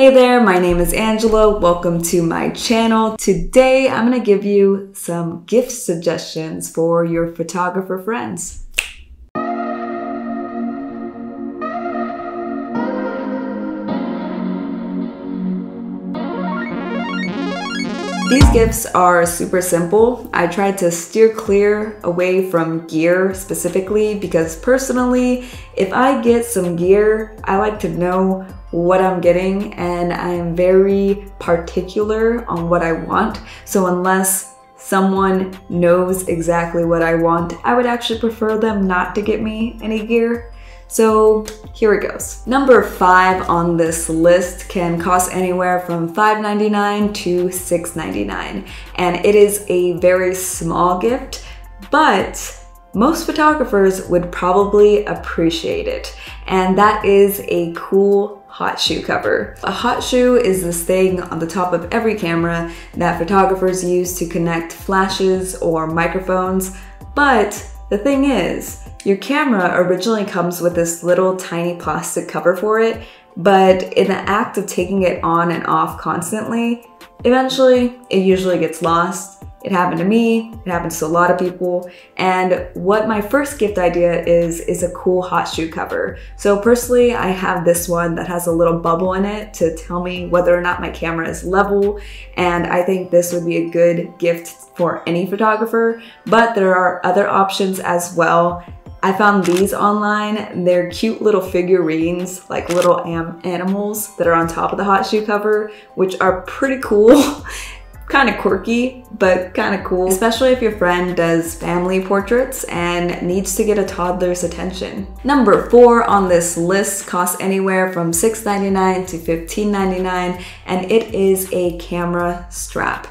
Hey there, my name is Angela. Welcome to my channel. Today I'm going to give you some gift suggestions for your photographer friends. These gifts are super simple. I tried to steer clear away from gear specifically because personally, if I get some gear, I like to know what I'm getting and I'm very particular on what I want. So unless someone knows exactly what I want, I would actually prefer them not to get me any gear. So here it goes. Number 5 on this list can cost anywhere from $5.99 to $6.99. and it is a very small gift, but most photographers would probably appreciate it. And that is a cool hot shoe cover. A hot shoe is this thing on the top of every camera that photographers use to connect flashes or microphones. But the thing is, your camera originally comes with this little tiny plastic cover for it, but in the act of taking it on and off constantly, eventually it usually gets lost. It happened to me, it happens to a lot of people, and what my first gift idea is a cool hot shoe cover. So personally, I have this one that has a little bubble in it to tell me whether or not my camera is level, and I think this would be a good gift for any photographer, but there are other options as well. I found these online. They're cute little figurines, like little animals that are on top of the hot shoe cover, which are pretty cool. Kind of quirky, but kind of cool, especially if your friend does family portraits and needs to get a toddler's attention. Number 4 on this list costs anywhere from $6.99 to $15.99, and it is a camera strap.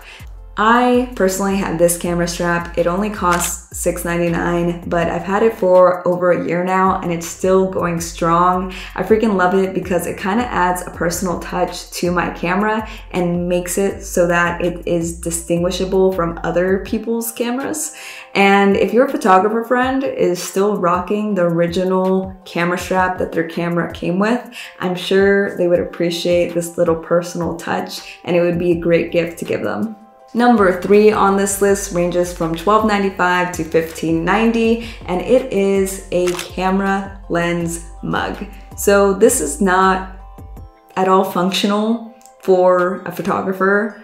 I personally have this camera strap. It only costs $6.99, but I've had it for over a year now and it's still going strong. I freaking love it because it kind of adds a personal touch to my camera and makes it so that it is distinguishable from other people's cameras. And if your photographer friend is still rocking the original camera strap that their camera came with, I'm sure they would appreciate this little personal touch and it would be a great gift to give them. Number 3 on this list ranges from $12.95 to $15.90, and it is a camera lens mug. So this is not at all functional for a photographer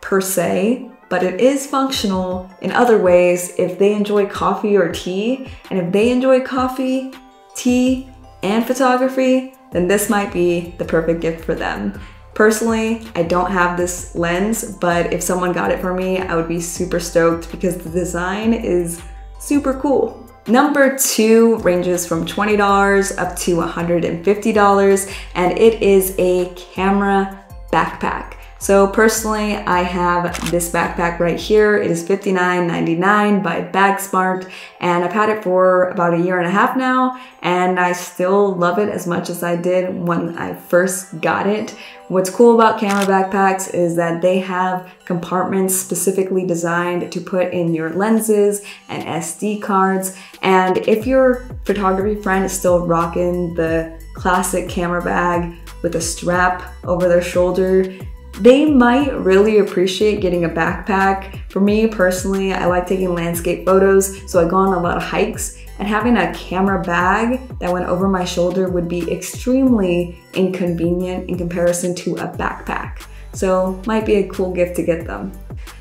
per se, but it is functional in other ways if they enjoy coffee or tea. And if they enjoy coffee, tea, and photography, then this might be the perfect gift for them. Personally, I don't have this lens, but if someone got it for me, I would be super stoked because the design is super cool. Number 2 ranges from $20 up to $150, and it is a camera backpack. So personally, I have this backpack right here. It is $59.99 by BagSmart, and I've had it for about a year and a half now, and I still love it as much as I did when I first got it. What's cool about camera backpacks is that they have compartments specifically designed to put in your lenses and SD cards. And if your photography friend is still rocking the classic camera bag with a strap over their shoulder, they might really appreciate getting a backpack. For me personally, I like taking landscape photos, so I go on a lot of hikes, and having a camera bag that went over my shoulder would be extremely inconvenient in comparison to a backpack. So might be a cool gift to get them.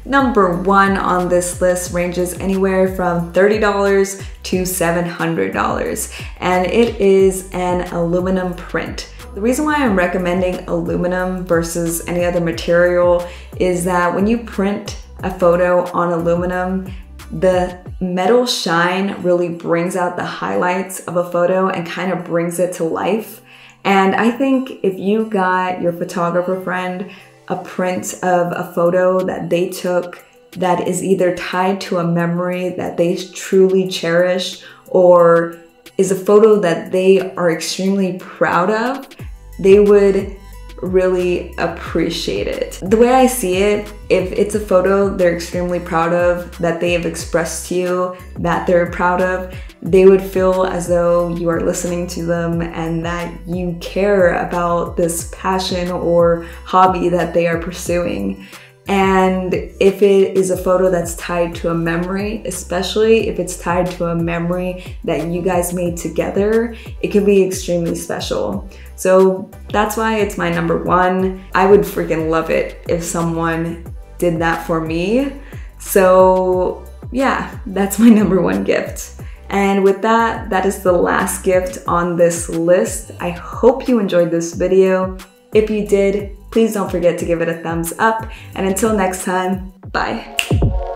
Number 1 on this list ranges anywhere from $30 to $700, and it is an aluminum print. The reason why I'm recommending aluminum versus any other material is that when you print a photo on aluminum, the metal shine really brings out the highlights of a photo and kind of brings it to life. And I think if you got your photographer friend a print of a photo that they took that is either tied to a memory that they truly cherish or is a photo that they are extremely proud of, they would really appreciate it. The way I see it, if it's a photo they're extremely proud of, that they have expressed to you that they're proud of, they would feel as though you are listening to them and that you care about this passion or hobby that they are pursuing. And if it is a photo that's tied to a memory, especially if it's tied to a memory that you guys made together, it can be extremely special. So that's why it's my #1. I would freaking love it if someone did that for me. So yeah, that's my #1 gift. And with that, that is the last gift on this list. I hope you enjoyed this video. If you did, please don't forget to give it a thumbs up, and until next time, bye.